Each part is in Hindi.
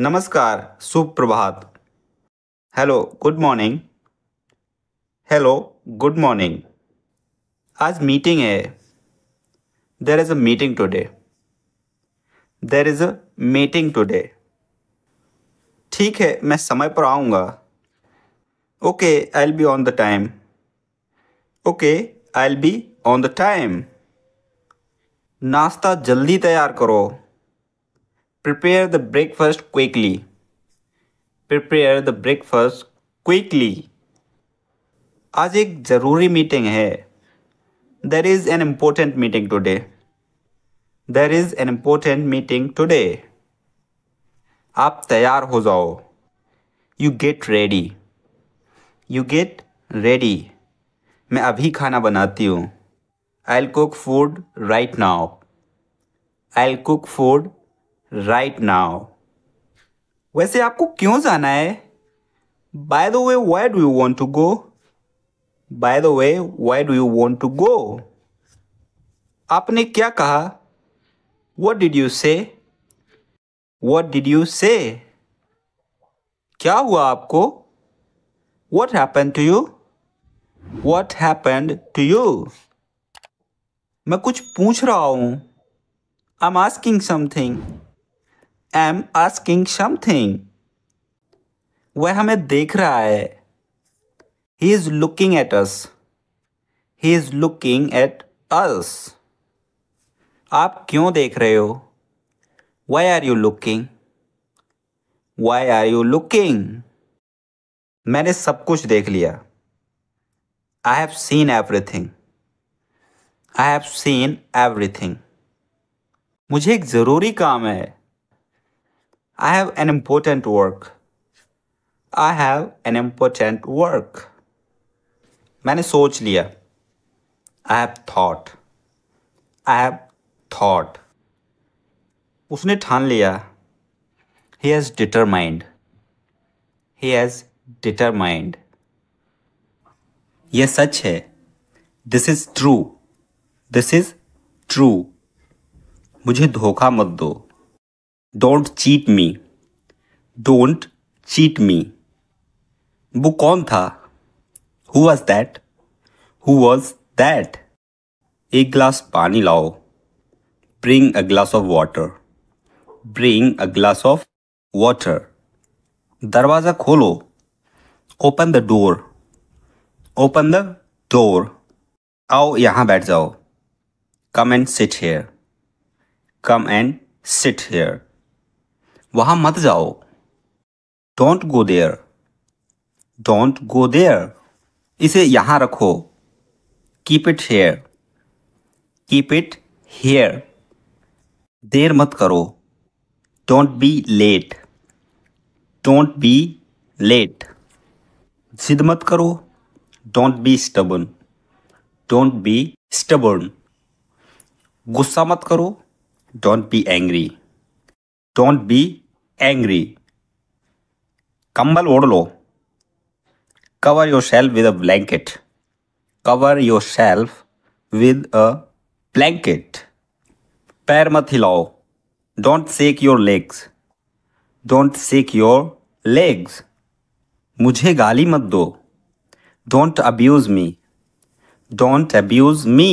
नमस्कार, सुप्रभात, hello good morning, hello good morning. आज मीटिंग है। There is a meeting today, there is a meeting today. ठीक है, मैं समय पर आऊँगा। Okay, I will be on the time, okay I will be on the time. नाश्ता जल्दी तैयार करो, prepare the breakfast quickly, prepare the breakfast quickly. आज एक ज़रूरी मीटिंग है। There is an important meeting today, there is an important meeting today. आप तैयार हो जाओ, you get ready, you get ready. मैं अभी खाना बनाती हूँ। I'll cook food right now, I'll cook food right now। वैसे आपको क्यों जाना है? By the way, why do you want to go? By the way, why do you want to go? आपने क्या कहा? What did you say? What did you say? क्या हुआ आपको? What happened to you? What happened to you? मैं कुछ पूछ रहा हूँ। I am asking something, I am asking something. वह हमें देख रहा है। He is looking at us, he is looking at us. आप क्यों देख रहे हो? Why are you looking, why are you looking. मैंने सब कुछ देख लिया। I have seen everything, I have seen everything। मुझे एक ज़रूरी काम है। I have an important work, I have an important work। मैंने सोच लिया। I have thought, I have thought। उसने ठान लिया। He has determined, he has determined। यह सच है। This is true, this is true. मुझे धोखा मत दो। Don't cheat me, don't cheat me. वो कौन था? Who was that, who was that. एक गिलास पानी लाओ, bring a glass of water, bring a glass of water. दरवाज़ा खोलो, open the door, open the door. आओ यहाँ बैठ जाओ, Come and sit here, come and sit here। वहाँ मत जाओ। Don't go there, don't go there। इसे यहाँ रखो, keep it here, keep it here। देर मत करो, Don't be late, don't be late। जिद मत करो, Don't be stubborn, don't be stubborn। गुस्सा मत करो, don't be angry, don't be angry. कंबल ओढ़ लो, cover yourself with a blanket, cover yourself with a blanket. पैर मत हिलाओ, don't shake your legs, don't shake your legs. मुझे गाली मत दो, don't abuse me, don't abuse me.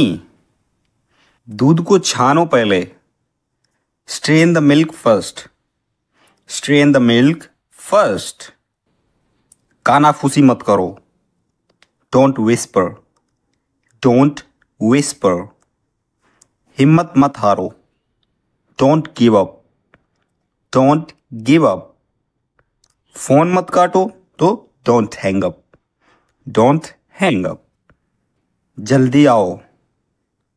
दूध को छानो पहले, strain the milk first, strain the milk first. कानाफूसी मत करो, डोंट विस्पर, डोंट विस्पर। हिम्मत मत हारो, don't give up, don't give up. Phone मत काटो तो don't hang up, don't hang up. जल्दी आओ,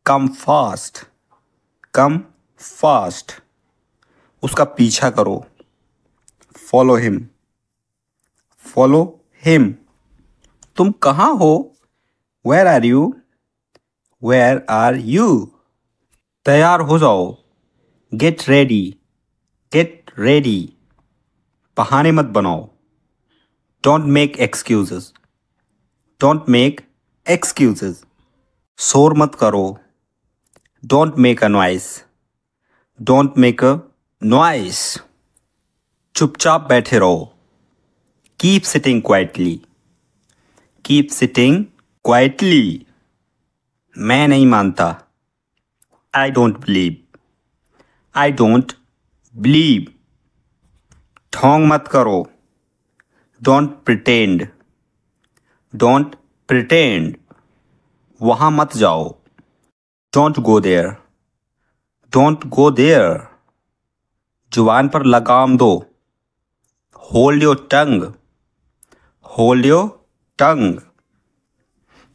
कम फास्ट, कम फास्ट। उसका पीछा करो, फॉलो हिम, फॉलो हिम। तुम कहाँ हो? Where are you, where are you. तैयार हो जाओ, गेट रेडी, गेट रेडी। बहाने मत बनाओ, don't make excuses, don't make excuses. शोर मत करो, Don't make a noise, don't make a noise। चुपचाप बैठे रहो. Keep sitting quietly. Keep sitting quietly. मैं नहीं मानता. I don't believe. I don't believe. ढोंग मत करो. Don't pretend. Don't pretend. वहाँ मत जाओ. Don't go there. Don't go there. जुबान पर लगाम दो. Hold your tongue. Hold your tongue.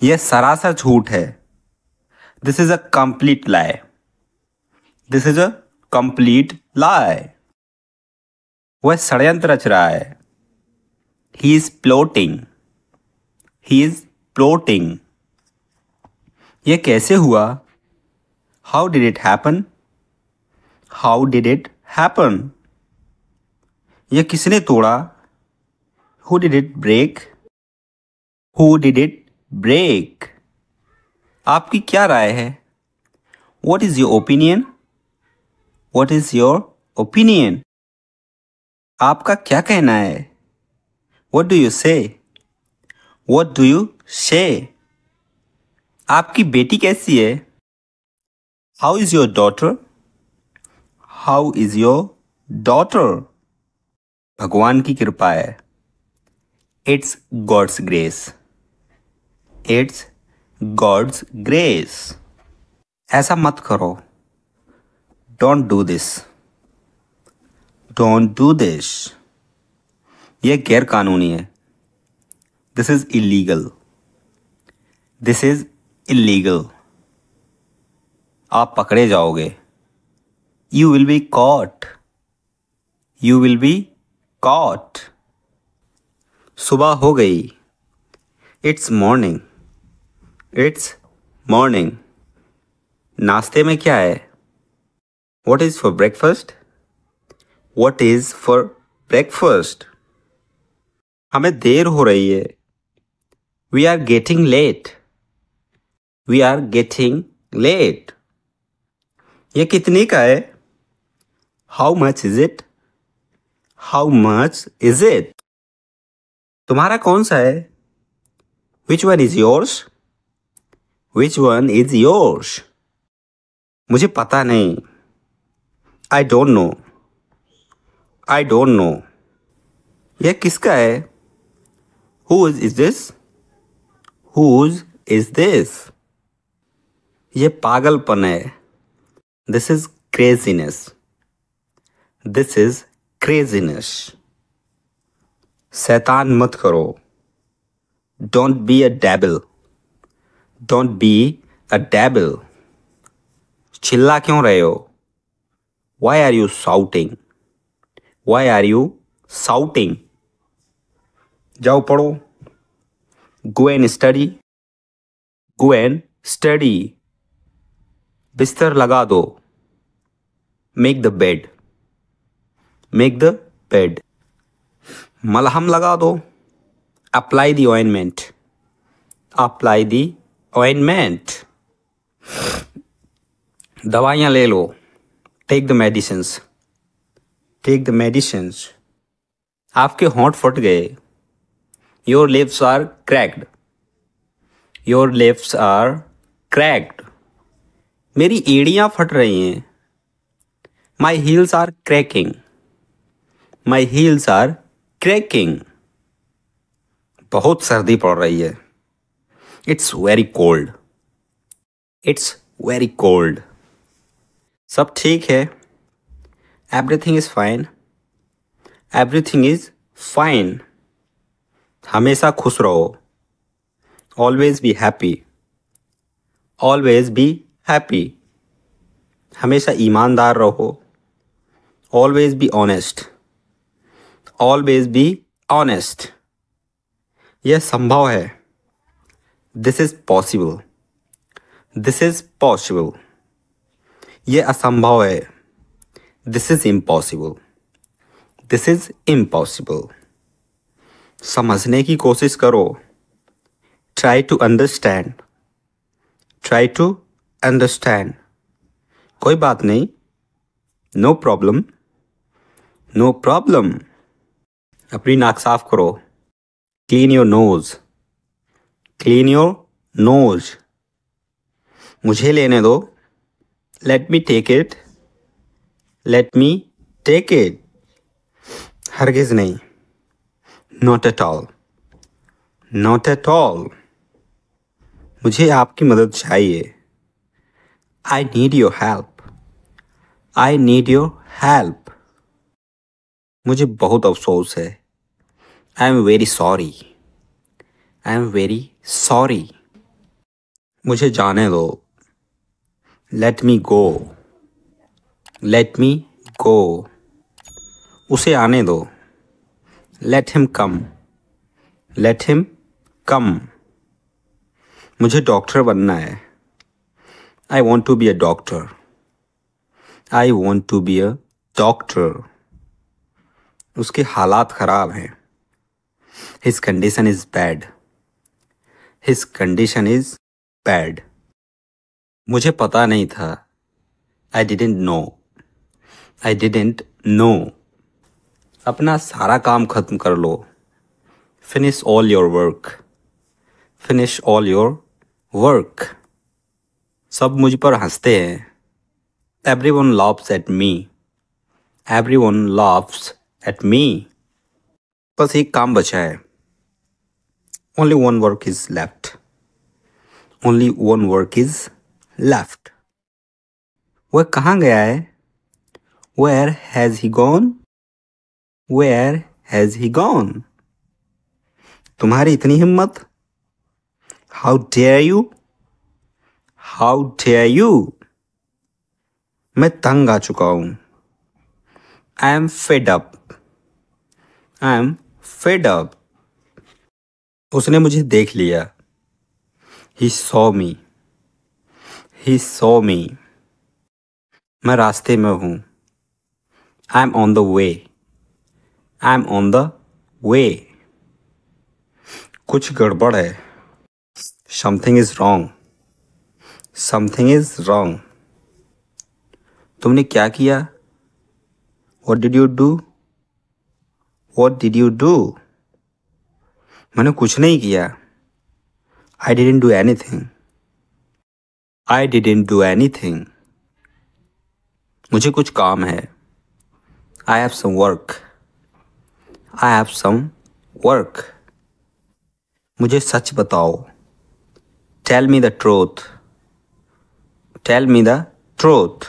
यह सरासर झूठ है. This is a complete lie. This is a complete lie. वह षड्यंत्र रच रहा है. He is plotting. He is plotting. यह कैसे हुआ? How did it happen. How did it happen. यह किसने तोड़ा? Who did it break. Who did it break. आपकी क्या राय है? What is your opinion. What is your opinion. आपका क्या कहना है? What do you say. What do you say. आपकी बेटी कैसी है? How is your daughter. How is your daughter. भगवान की कृपा है. It's God's grace. It's God's grace. ऐसा मत करो. Don't do this. Don't do this. यह गैर कानूनी है. This is illegal. This is illegal. आप पकड़े जाओगे. You will be caught. You will be caught. सुबह हो गई. It's morning. It's morning. नाश्ते में क्या है? What is for breakfast? What is for breakfast? हमें देर हो रही है. We are getting late. We are getting late. ये कितने का है? How much is it? How much is it? तुम्हारा कौन सा है? Which one is yours? Which one is yours? मुझे पता नहीं. I don't know. I don't know. यह किसका है? Whose is this? Whose is this? यह पागलपन है. This is craziness. This is craziness. शैतान मत करो. Don't be a devil. Don't be a devil. चिल्ला क्यों रहे हो? Why are you shouting? Why are you shouting? जाओ पढ़ो. Go and study. Go and study. बिस्तर लगा दो. Make the bed. Make the bed. मलहम लगा दो. Apply the ointment. Apply the ointment. दवाइयाँ ले लो. Take the medicines. Take the medicines. आपके होंठ फट गए. Your lips are cracked. Your lips are cracked. मेरी एड़ियाँ फट रही हैं. My heels are cracking. My heels are cracking. बहुत सर्दी पड़ रही है. It's very cold. It's very cold. सब ठीक है. Everything is fine. Everything is fine. हमेशा खुश रहो. Always be happy. Always be happy. हमेशा ईमानदार रहो. Always be honest. Always be honest. यह संभव है. This is possible. This is possible. यह असंभव है. This is impossible. This is impossible. समझने की कोशिश करो. Try to understand. Try to understand. कोई बात नहीं. No problem. No problem. अपनी नाक साफ करो। Clean your nose, clean your nose. मुझे लेने दो। Let me take it, let me take it. हरगिज़ नहीं, not at all, not at all. मुझे आपकी मदद चाहिए। I need your help, I need your help. मुझे बहुत अफसोस है। I am very sorry, I am very sorry. मुझे जाने दो। Let me go, let me go. उसे आने दो। Let him come, let him come. मुझे डॉक्टर बनना है। I want to be a doctor, I want to be a doctor. उसके हालात ख़राब हैं। His condition is bad, his condition is bad. मुझे पता नहीं था। I didn't know, I didn't know. अपना सारा काम ख़त्म कर लो। Finish all your work, finish all your work. सब मुझ पर हंसते हैं। Everyone laughs at me, everyone laughs at me. बस एक काम बचा है। Only one work is left, only one work is left. वह कहाँ गया है? Where has he gone, where has he gone. तुम्हारी इतनी हिम्मत! How dare you, how dare you. मैं तंग आ चुका हूँ। I am fed up, I am fed up. उसने मुझे देख लिया। He saw me, he saw me. मैं रास्ते में हूँ। I am on the way, I am on the way. कुछ गड़बड़ है। Something is wrong, something is wrong. तुमने क्या किया? What did you do, what did you do. मैंने कुछ नहीं किया। I didn't do anything, I didn't do anything. मुझे कुछ काम है। I have some work, I have some work. मुझे सच बताओ। Tell me the truth, tell me the truth.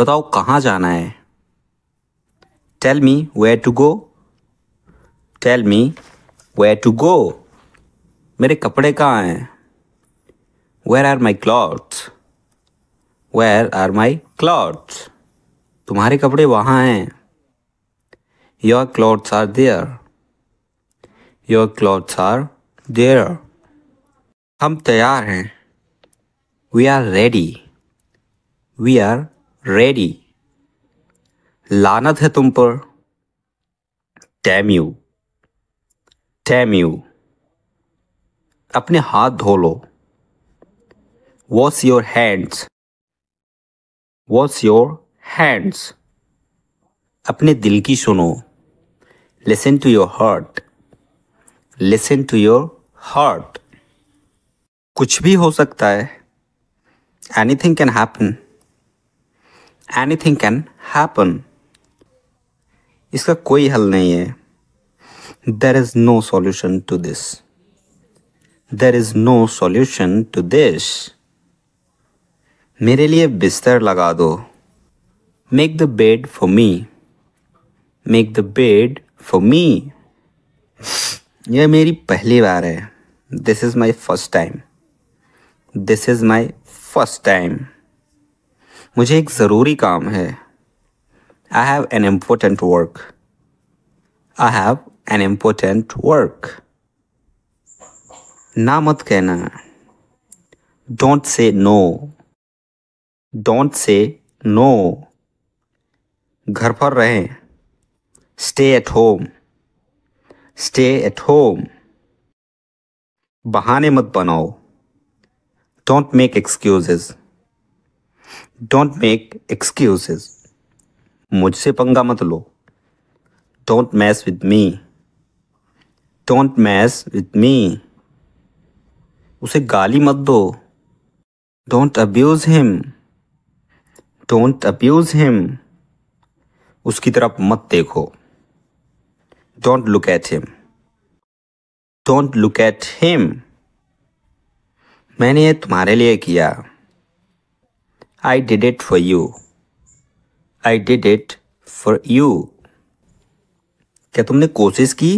बताओ कहाँ जाना है। Tell me where to go, tell me where to go. मेरे कपड़े कहाँ हैं? Where are my clothes, where are my clothes. तुम्हारे कपड़े वहाँ हैं। Your clothes are there, your clothes are there. हम तैयार हैं। We are ready, we are ready. लानत है तुम पर। Damn you, damn you. अपने हाथ धो लो। Wash your hands, wash your hands. अपने दिल की सुनो। Listen to your heart, listen to your heart. कुछ भी हो सकता है। Anything can happen, anything can happen. इसका कोई हल नहीं है। There is no solution to this, there is no solution to this. मेरे लिए बिस्तर लगा दो। Make the bed for me, make the bed for me. यह मेरी पहली बार है। This is my first time, this is my first time. मुझे एक ज़रूरी काम है। I have an important work, I have an important work. ना मत कहना। Don't say no, don't say no. घर पर रहें। Stay at home, stay at home. बहाने मत बनाओ। Don't make excuses, don't make excuses. मुझसे पंगा मत लो। Don't mess with me. Don't mess with me. उसे गाली मत दो. Don't abuse him. Don't abuse him. उसकी तरफ मत देखो. Don't look at him. Don't look at him. मैंने ये तुम्हारे लिए किया. I did it for you. I did it for you. क्या तुमने कोशिश की?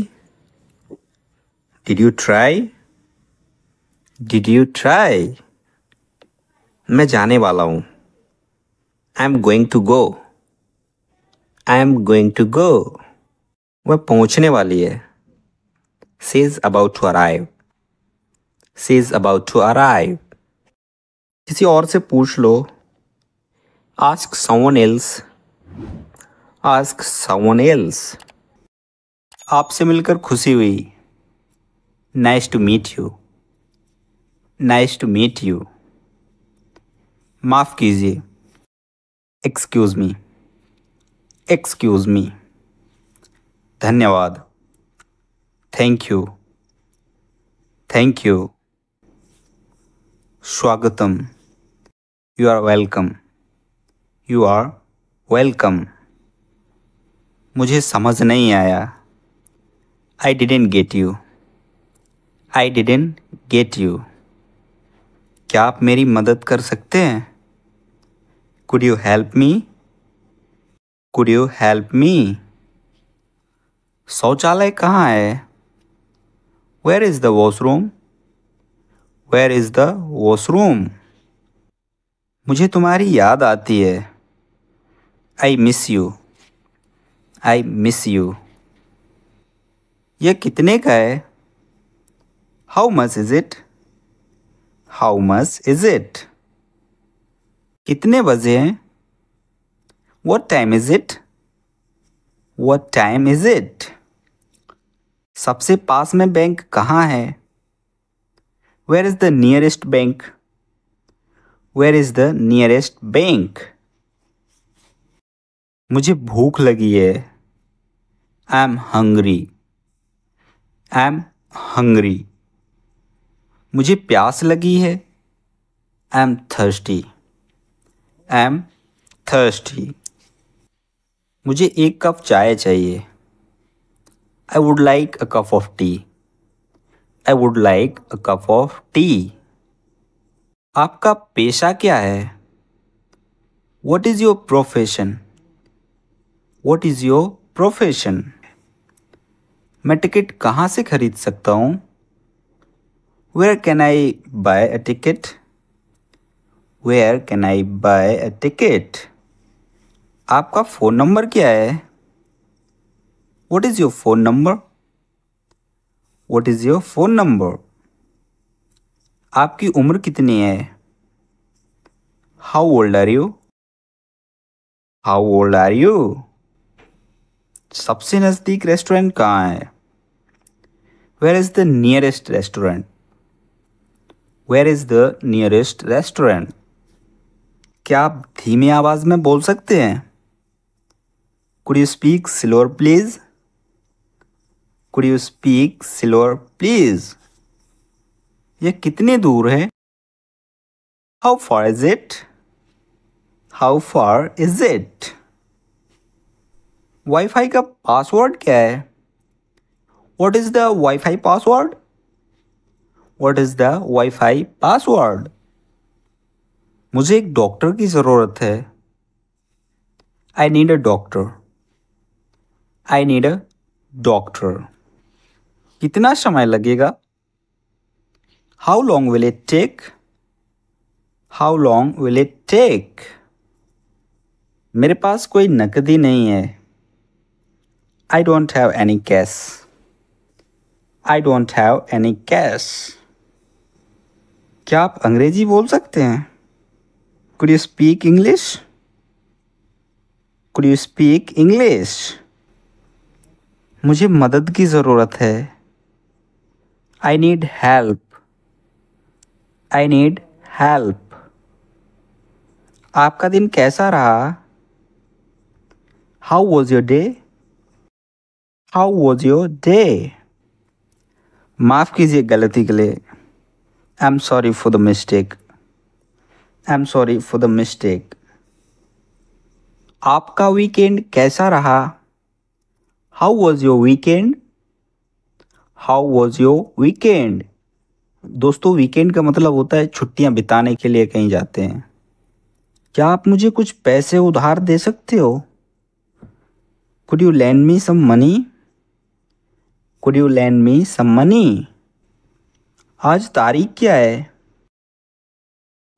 Did you try? Did you try? मैं जाने वाला हूँ. I am going to go. I am going to go. वह पहुँचने वाली है. She is about to arrive. She is about to arrive. किसी और से पूछ लो. Ask someone else. Ask someone else. आपसे मिलकर खुशी हुई. Nice to meet you. Nice to meet you. माफ़ कीजिए. Excuse me. Excuse me. धन्यवाद. Thank you. Thank you. स्वागतम. You are welcome. You are welcome. मुझे समझ नहीं आया. I didn't get you. I didn't get you. क्या आप मेरी मदद कर सकते हैं? Could you help me? Could you help me? शौचालय कहाँ है? Where is the washroom? Where is the washroom? मुझे तुम्हारी याद आती है. I miss you. I miss you. यह कितने का है? How much is it? How much is it? कितने बजे हैं? What time is it? What time is it? सबसे पास में बैंक कहाँ है? Where is the nearest bank? Where is the nearest bank? मुझे भूख लगी है. I am hungry. I am hungry. मुझे प्यास लगी है. I am thirsty. I am thirsty. मुझे एक कप चाय चाहिए. I would like a cup of tea. I would like a cup of tea. आपका पेशा क्या है? What is your profession? What is your profession? मैं टिकट कहाँ से खरीद सकता हूँ? Where can I buy a ticket? Where can I buy a ticket? आपका फ़ोन नंबर क्या है? What is your phone number? What is your phone number? आपकी उम्र कितनी है? How old are you? How old are you? सबसे नज़दीक रेस्टोरेंट कहाँ है? Where is the nearest restaurant? Where is the nearest restaurant? क्या आप धीमी आवाज़ में बोल सकते हैं? Could you speak slower, please? Could you speak slower, please? यह कितने दूर है? How far is it? How far is it? Wi-Fi का पासवर्ड क्या है? What is the Wi-Fi password? What is the Wi-Fi password? मुझे एक डॉक्टर की ज़रूरत है. I need a doctor. I need a doctor. कितना समय लगेगा? How long will it take? How long will it take? मेरे पास कोई नकदी नहीं है. I don't have any cash. I don't have any cash. क्या आप अंग्रेजी बोल सकते हैं? Could you speak English? Could you speak English? मुझे मदद की ज़रूरत है. I need help. I need help. आपका दिन कैसा रहा? How was your day? How was your day. माफ़ कीजिए गलती के लिए, I am sorry for the mistake, I am sorry for the mistake. आपका वीकेंड कैसा रहा, how was your weekend, how was your weekend. दोस्तों वीकेंड का मतलब होता है छुट्टियां बिताने के लिए कहीं जाते हैं। क्या आप मुझे कुछ पैसे उधार दे सकते हो, could you lend me some money, could you lend me some money. आज तारीख क्या है,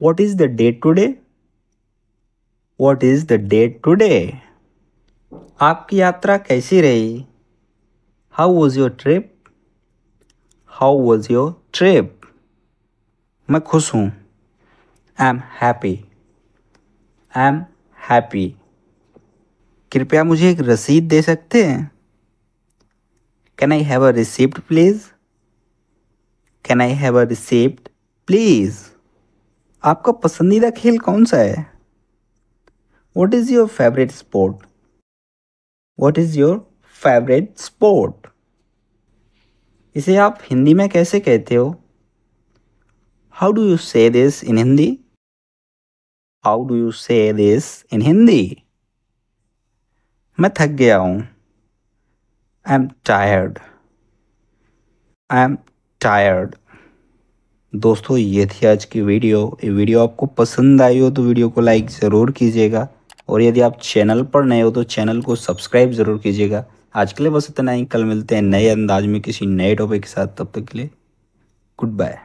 what is the date today, what is the date today. आपकी यात्रा कैसी रही, how was your trip, how was your trip. मैं खुश हूँ, I am happy, I am happy. कृपया मुझे एक रसीद दे सकते हैं, can I have a receipt please, can I have a receipt please. आपका पसंदीदा खेल कौन सा है, what is your favourite sport, what is your favourite sport. इसे आप हिंदी में कैसे कहते हो, how do you say this in Hindi, how do you say this in Hindi. मैं थक गया हूँ, I am tired, I am tired. दोस्तों ये थी आज की वीडियो। ये वीडियो आपको पसंद आई हो तो वीडियो को लाइक ज़रूर कीजिएगा, और यदि आप चैनल पर नए हो तो चैनल को सब्सक्राइब ज़रूर कीजिएगा। आज के लिए बस इतना ही, कल मिलते हैं नए अंदाज में किसी नए टॉपिक के साथ, तब तक के लिए गुड बाय।